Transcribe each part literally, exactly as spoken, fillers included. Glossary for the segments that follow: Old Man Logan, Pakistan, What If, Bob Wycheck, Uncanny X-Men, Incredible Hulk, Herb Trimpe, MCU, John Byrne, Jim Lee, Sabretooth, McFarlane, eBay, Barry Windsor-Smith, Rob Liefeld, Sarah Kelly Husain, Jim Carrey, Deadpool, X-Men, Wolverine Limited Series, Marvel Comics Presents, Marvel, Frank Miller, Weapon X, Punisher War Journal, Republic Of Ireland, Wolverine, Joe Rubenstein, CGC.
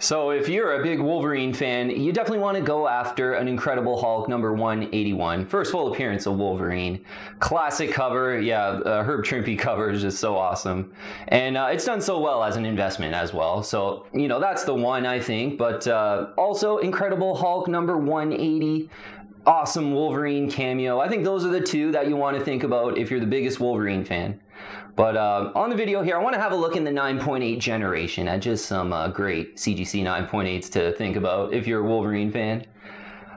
So if you're a big Wolverine fan, you definitely want to go after an Incredible Hulk number one eighty-one. First full appearance of Wolverine. Classic cover. Yeah, uh, Herb Trimpe cover is just so awesome. And uh, it's done so well as an investment as well. So, you know, that's the one, I think. But uh, also Incredible Hulk number one eighty. Awesome Wolverine cameo. I think those are the two that you want to think about if you're the biggest Wolverine fan. But uh, on the video here, I want to have a look in the nine point eight generation at just some uh, great C G C nine point eights to think about if you're a Wolverine fan.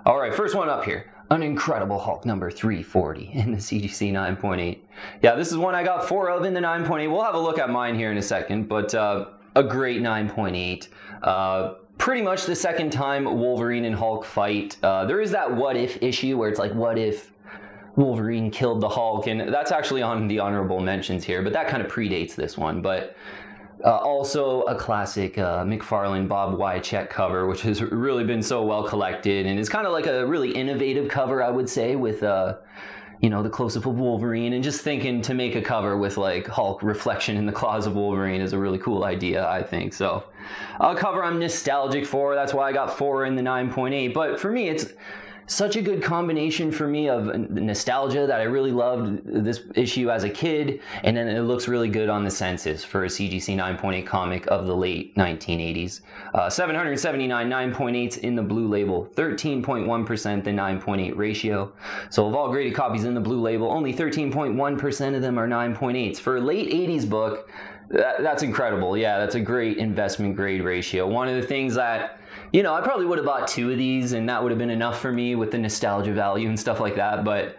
All right, first one up here. An Incredible Hulk number three forty in the C G C nine point eight. Yeah, this is one I got four of in the nine point eight. We'll have a look at mine here in a second, but uh, a great nine point eight. Uh, pretty much the second time Wolverine and Hulk fight. Uh, there is that what if issue where it's like, what if Wolverine killed the Hulk, and that's actually on the honorable mentions here, but that kind of predates this one. But uh, also a classic uh, McFarlane, Bob Wycheck cover, which has really been so well collected, and it's kind of like a really innovative cover, I would say, with uh, you know, the close-up of Wolverine, and just thinking to make a cover with like Hulk reflection in the claws of Wolverine is a really cool idea, I think. So a cover I'm nostalgic for. That's why I got four in the nine point eight. But for me, it's such a good combination for me of nostalgia that I really loved this issue as a kid, and then it looks really good on the census for a C G C nine point eight comic of the late nineteen eighties. Uh, seven hundred seventy-nine nine point eights in the Blue Label, thirteen point one percent the nine point eight ratio. So of all graded copies in the Blue Label, only thirteen point one percent of them are nine point eights. For a late eighties book, that, that's incredible. Yeah, that's a great investment grade ratio. One of the things that, you know, I probably would have bought two of these and that would have been enough for me with the nostalgia value and stuff like that. But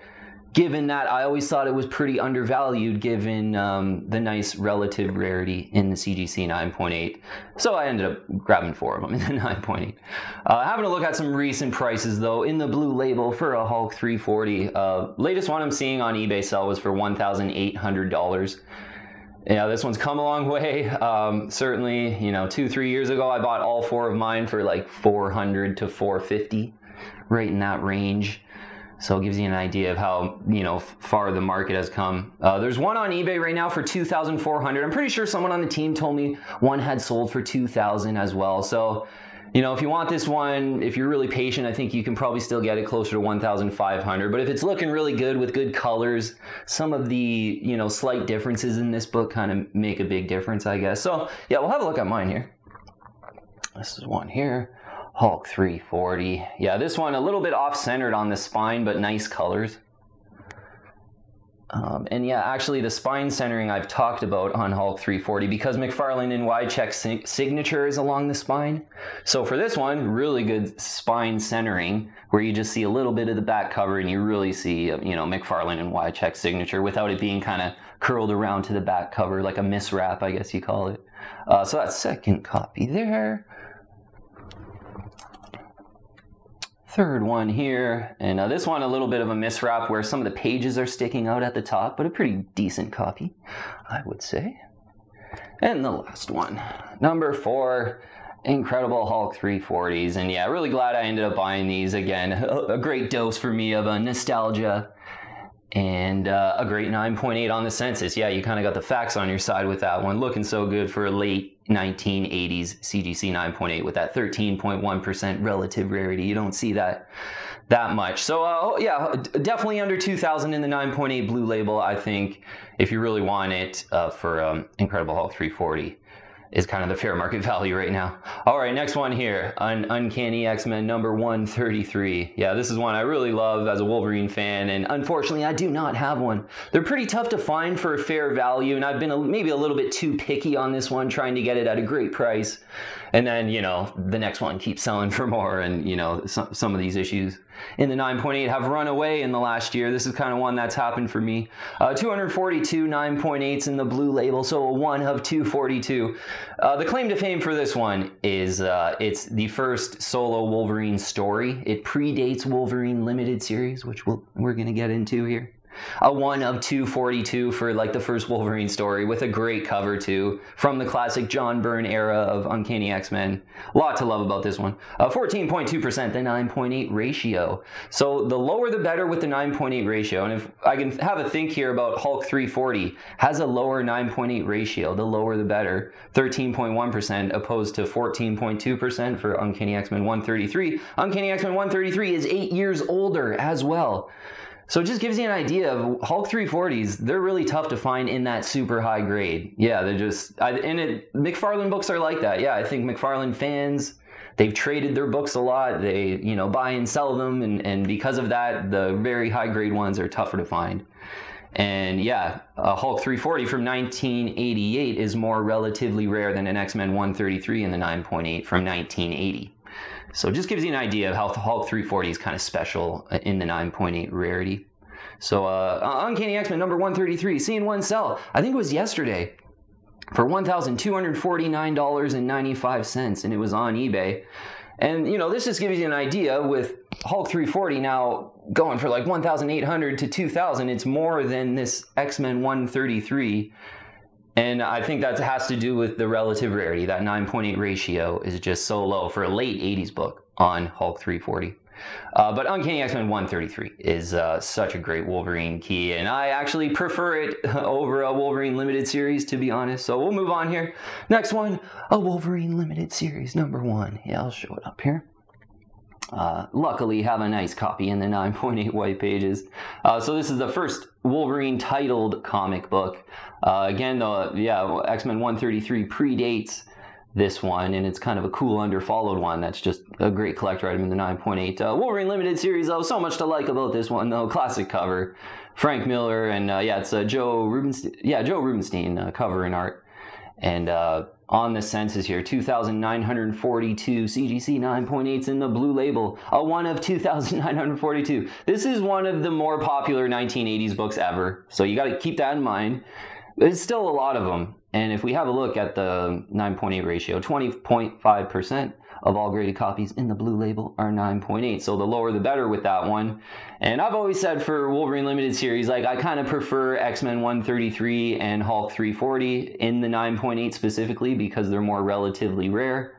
given that, I always thought it was pretty undervalued given um, the nice relative rarity in the C G C nine point eight. So I ended up grabbing four of them in the nine point eight. Uh, having a look at some recent prices though, in the Blue Label for a Hulk three forty. Uh, latest one I'm seeing on eBay sell was for one thousand eight hundred dollars. Yeah, this one's come a long way. Um, certainly, you know, two, three years ago, I bought all four of mine for like four hundred to four fifty, right in that range. So it gives you an idea of how, you know, far the market has come. Uh, there's one on eBay right now for two thousand four hundred dollars. I'm pretty sure someone on the team told me one had sold for two thousand dollars as well. So, you know, if you want this one, if you're really patient, I think you can probably still get it closer to one thousand five hundred dollars. But if it's looking really good with good colors, some of the, you know, slight differences in this book kind of make a big difference, I guess. So, yeah, we'll have a look at mine here. This is one here. Hulk three forty. Yeah, this one a little bit off-centered on the spine, but nice colors. Um, and yeah, actually the spine centering I've talked about on Hulk three forty because McFarlane and Wycheck's signature is along the spine. So for this one, really good spine centering where you just see a little bit of the back cover and you really see, you know, McFarlane and Wycheck's signature without it being kind of curled around to the back cover, like a miswrap, I guess you call it. Uh, so that's second copy there. Third one here, and uh, this one a little bit of a miswrap where some of the pages are sticking out at the top, but a pretty decent copy, I would say. And the last one, number four, Incredible Hulk three forties. And yeah, really glad I ended up buying these again. A great dose for me of uh, nostalgia and uh, a great nine point eight on the census. Yeah, you kind of got the facts on your side with that one. Looking so good for a late nineteen eighties C G C nine point eight with that thirteen point one percent relative rarity. You don't see that that much. So uh, yeah, definitely under two thousand in the nine point eight Blue Label, I think, if you really want it uh, for um, Incredible Hulk three forty is kind of the fair market value right now. All right, next one here, Un Uncanny X-Men number one thirty-three. Yeah, this is one I really love as a Wolverine fan, and unfortunately I do not have one. They're pretty tough to find for a fair value, and I've been a, maybe a little bit too picky on this one, trying to get it at a great price. And then, you know, the next one keeps selling for more, and, you know, some, some of these issues in the nine point eight have run away in the last year. This is kind of one that's happened for me. Uh, two forty-two nine point eights in the Blue Label, so a one of two forty-two. Uh, the claim to fame for this one is uh, it's the first solo Wolverine story. It predates Wolverine Limited Series, which we'll, we're going to get into here. a one of two forty-two for like the first Wolverine story, with a great cover too, from the classic John Byrne era of Uncanny X-Men. A lot to love about this one. fourteen point two percent, uh, the nine point eight ratio. So the lower the better with the nine point eight ratio. And if I can have a think here about Hulk three forty, has a lower nine point eight ratio. The lower the better. thirteen point one percent opposed to fourteen point two percent for Uncanny X-Men one thirty-three. Uncanny X-Men one thirty-three is eight years older as well. So it just gives you an idea of Hulk three forties. They're really tough to find in that super high grade. Yeah, they're just... I, and it, McFarlane books are like that. Yeah, I think McFarlane fans, they've traded their books a lot. They, you know, buy and sell them. And, and because of that, the very high grade ones are tougher to find. And yeah, a Hulk three forty from nineteen eighty-eight is more relatively rare than an X-Men one thirty-three in the nine point eight from nineteen eighty. So it just gives you an idea of how Hulk three forty is kind of special in the nine point eight rarity. So uh, Uncanny X-Men number one thirty-three, seeing one sell, I think it was yesterday, for one thousand two hundred forty-nine dollars and ninety-five cents, and it was on eBay. And, you know, this just gives you an idea with Hulk three forty now going for like eighteen hundred to two thousand, it's more than this X-Men one thirty-three. And I think that has to do with the relative rarity. That nine point eight ratio is just so low for a late eighties book on Hulk three forty. Uh, but Uncanny X-Men one thirty-three is uh, such a great Wolverine key, and I actually prefer it over a Wolverine Limited Series, to be honest. So we'll move on here. Next one, a Wolverine Limited Series number one. Yeah, I'll show it up here. Uh, luckily, have a nice copy in the nine point eight white pages. Uh, so this is the first Wolverine titled comic book. Uh, again, though, yeah, X-Men one thirty-three predates this one, and it's kind of a cool underfollowed one. That's just a great collector item in the nine point eight. Uh, Wolverine Limited Series, though, so much to like about this one, though. Classic cover, Frank Miller, and uh, yeah, it's uh, Joe Rubenstein, yeah, Joe Rubenstein uh, cover and art. And uh, on the census here, two thousand nine hundred forty-two C G C nine point eights in the blue label, a one of two thousand nine hundred forty-two. This is one of the more popular nineteen eighties books ever, so you got to keep that in mind. There's still a lot of them, and if we have a look at the nine point eight ratio, twenty point five percent of all graded copies in the blue label are nine point eight, so the lower the better with that one. And I've always said for Wolverine Limited Series, like, I kind of prefer X-Men one thirty-three and Hulk three forty in the nine point eight specifically because they're more relatively rare.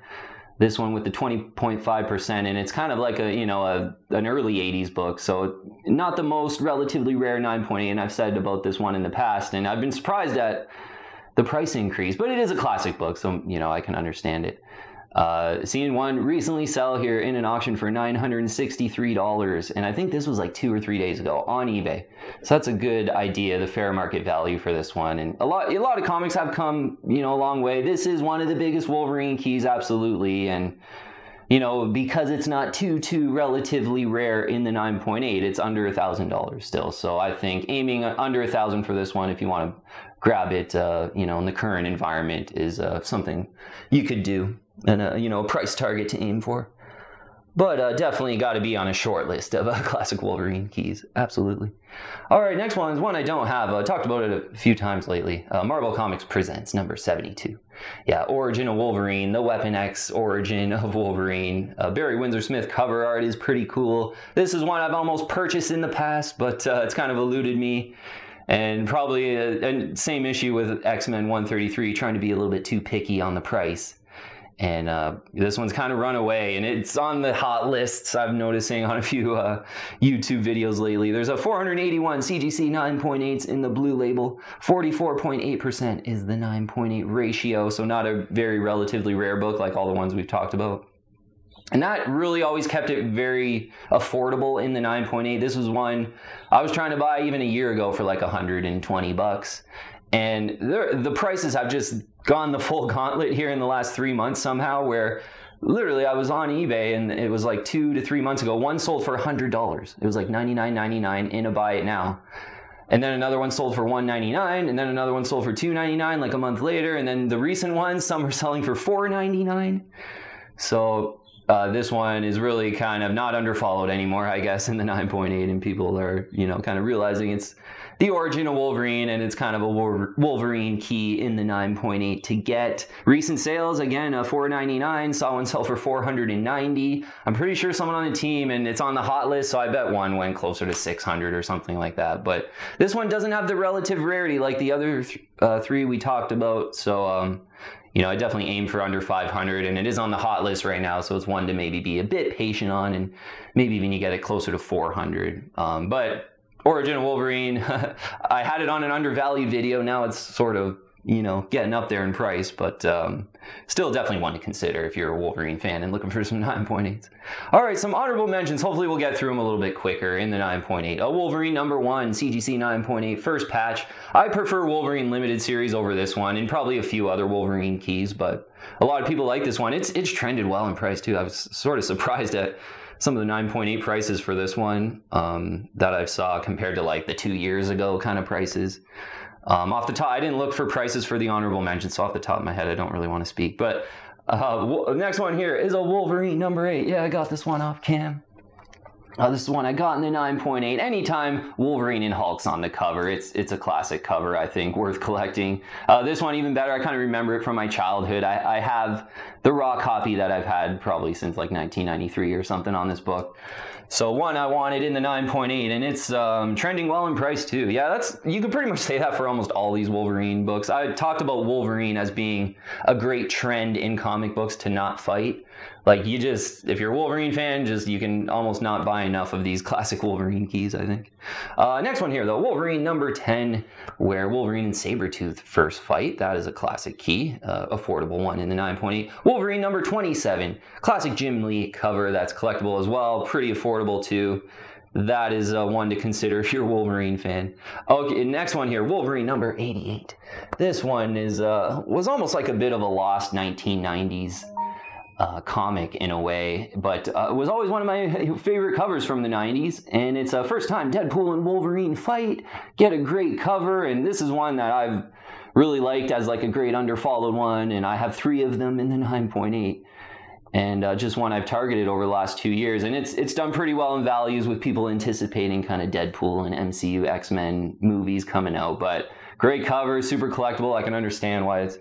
This one with the twenty point five percent, and it's kind of like a, you know, a, an early eighties book, so not the most relatively rare nine point eight, and I've said about this one in the past, and I've been surprised at the price increase, but it is a classic book, so, you know, I can understand it. Uh, seeing one recently sell here in an auction for nine hundred sixty-three dollars, and I think this was like two or three days ago on eBay. So that's a good idea, the fair market value for this one. And a lot, a lot of comics have come, you know, a long way. This is one of the biggest Wolverine keys, absolutely, and you know, because it's not too too relatively rare in the nine point eight, it's under a thousand dollars still. So I think aiming under a thousand for this one, if you want to grab it, uh, you know, in the current environment, is uh, something you could do. And a, you know, a price target to aim for. But uh, definitely got to be on a short list of uh, classic Wolverine keys. Absolutely. All right, next one is one I don't have. I uh, talked about it a few times lately. Uh, Marvel Comics Presents, number seventy-two. Yeah, Origin of Wolverine, the Weapon X origin of Wolverine. Uh, Barry Windsor-Smith cover art is pretty cool. This is one I've almost purchased in the past, but uh, it's kind of eluded me. And probably a, a same issue with X-Men one thirty-three, trying to be a little bit too picky on the price. And uh, this one's kind of run away, and it's on the hot lists I've noticing on a few uh, YouTube videos lately. There's a four hundred eighty-one C G C nine point eights in the blue label. forty-four point eight percent is the nine point eight ratio, so not a very relatively rare book like all the ones we've talked about. And that really always kept it very affordable in the nine point eight. This was one I was trying to buy even a year ago for like one hundred twenty bucks. And the prices have just gone the full gauntlet here in the last three months somehow, where literally I was on eBay and it was like two to three months ago, one sold for one hundred dollars. It was like ninety-nine ninety-nine in a buy it now. And then another one sold for one ninety-nine, and then another one sold for two ninety-nine like a month later. And then the recent ones, some are selling for four ninety-nine. So uh, this one is really kind of not underfollowed anymore, I guess, in the nine point eight, and people are, you know, kind of realizing it's the origin of Wolverine, and it's kind of a Wolverine key in the nine point eight to get. Recent sales, again, a four ninety-nine, saw one sell for four ninety. I'm pretty sure someone on the team, and it's on the hot list, so I bet one went closer to six hundred or something like that. But this one doesn't have the relative rarity like the other th uh, three we talked about, so um, you know, I definitely aim for under five hundred, and it is on the hot list right now, so it's one to maybe be a bit patient on, and maybe even you get it closer to four hundred. Um, but Origin of Wolverine, I had it on an undervalued video. Now it's sort of, you know, getting up there in price, but um, still definitely one to consider if you're a Wolverine fan and looking for some nine point eights. All right, some honorable mentions. Hopefully we'll get through them a little bit quicker in the nine point eight. A Wolverine number one, C G C nine point eight, first patch. I prefer Wolverine Limited Series over this one, and probably a few other Wolverine keys, but a lot of people like this one. It's, it's trended well in price too. I was sort of surprised at some of the nine point eight prices for this one um, that I saw compared to like the two years ago kind of prices. Um, off the top, I didn't look for prices for the honorable mentions, so off the top of my head, I don't really want to speak. But uh, next one here is a Wolverine number eight. Yeah, I got this one off cam. Uh, this is one I got in the nine point eight. Anytime Wolverine and Hulk's on the cover, it's it's a classic cover, I think, worth collecting. Uh, this one even better. I kind of remember it from my childhood. I, I have the raw copy that I've had probably since like nineteen ninety-three or something on this book. So one I wanted in the nine point eight, and it's um, trending well in price too. Yeah, that's, you could pretty much say that for almost all these Wolverine books. I talked about Wolverine as being a great trend in comic books to not fight. Like, you just, if you're a Wolverine fan, just, you can almost not buy enough of these classic Wolverine keys, I think. Uh, next one here, though, Wolverine number ten, where Wolverine and Sabretooth first fight. That is a classic key, uh, affordable one in the nine point eight. Wolverine number twenty-seven, classic Jim Lee cover. That's collectible as well, pretty affordable too. That is uh, one to consider if you're a Wolverine fan. Okay, next one here, Wolverine number eighty-eight. This one is uh, was almost like a bit of a lost nineteen nineties Uh, comic in a way, but uh, it was always one of my favorite covers from the nineties, and it's a uh, first time Deadpool and Wolverine fight. Get a great cover, and this is one that I've really liked as like a great underfollowed one, and I have three of them in the nine point eight, and uh, just one I've targeted over the last two years, and it's it's done pretty well in values with people anticipating kind of Deadpool and M C U X-Men movies coming out, but great cover, super collectible. I can understand why it's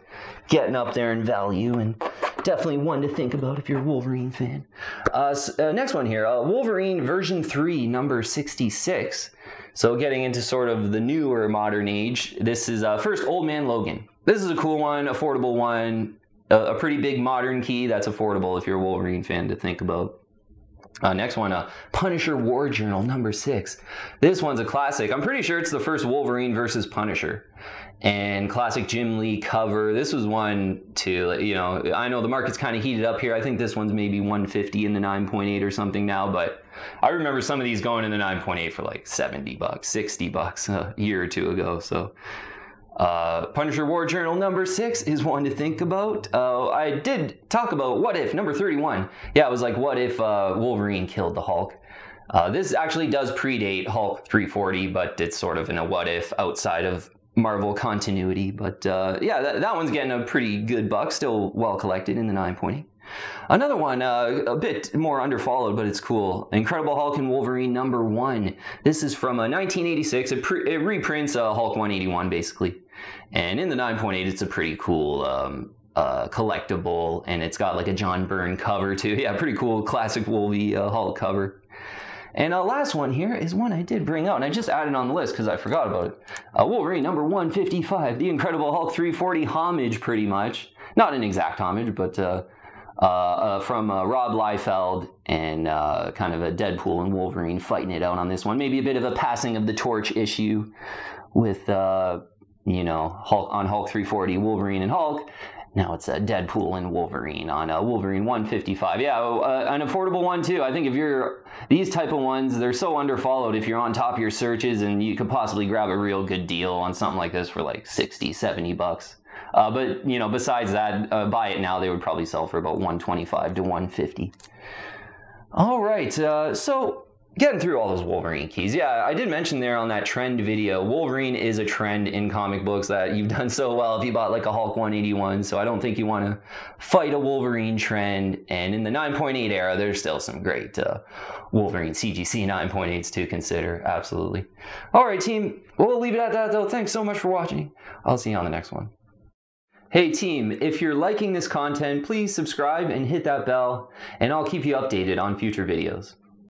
getting up there in value, and definitely one to think about if you're a Wolverine fan. Uh, so, uh, next one here, uh, Wolverine version three, number sixty-six. So getting into sort of the newer modern age, this is uh, first Old Man Logan. This is a cool one, affordable one, a, a pretty big modern key that's affordable if you're a Wolverine fan to think about. Uh, next one, uh, Punisher War Journal, number six. This one's a classic. I'm pretty sure it's the first Wolverine versus Punisher. And classic Jim Lee cover. This was one to, you know, I know the market's kind of heated up here. I think this one's maybe one fifty in the nine point eight or something now, but I remember some of these going in the nine point eight for like seventy bucks, sixty bucks a year or two ago, so. Uh, Punisher War Journal number six is one to think about. Uh, I did talk about What If, number thirty-one. Yeah, it was like, what if uh, Wolverine killed the Hulk? Uh, this actually does predate Hulk three forty, but it's sort of in a what if outside of Marvel continuity. But uh, yeah, that, that one's getting a pretty good buck, still well collected in the nine point eight. Another one, uh, a bit more underfollowed, but it's cool. Incredible Hulk and Wolverine number one. This is from uh, nineteen eighty-six. It, pre it reprints uh, Hulk one eighty-one, basically. And in the nine point eight, it's a pretty cool um, uh, collectible, and it's got like a John Byrne cover too. Yeah, pretty cool classic Wolvie uh, Hulk cover. And uh, last one here is one I did bring out, and I just added on the list because I forgot about it. Uh, Wolverine number one fifty-five, the Incredible Hulk three forty homage, pretty much. Not an exact homage, but uh, uh, uh, from uh, Rob Liefeld, and uh, kind of a Deadpool and Wolverine fighting it out on this one. Maybe a bit of a passing of the torch issue with Uh, you know, Hulk, on Hulk three forty, Wolverine and Hulk. Now it's uh, Deadpool and Wolverine on uh, Wolverine one fifty-five. Yeah, uh, an affordable one too. I think if you're, these type of ones, they're so underfollowed if you're on top of your searches, and you could possibly grab a real good deal on something like this for like sixty, seventy bucks. Uh, but, you know, besides that, uh, buy it now, they would probably sell for about one twenty-five to one fifty. All right, uh, so Getting through all those Wolverine keys. Yeah, I did mention there on that trend video, Wolverine is a trend in comic books that you've done so well if you bought like a Hulk one eighty-one, so I don't think you want to fight a Wolverine trend. And in the nine point eight era, there's still some great uh, Wolverine C G C nine point eights to consider, absolutely. All right, team, we'll leave it at that though. Thanks so much for watching. I'll see you on the next one. Hey team, if you're liking this content, please subscribe and hit that bell, and I'll keep you updated on future videos.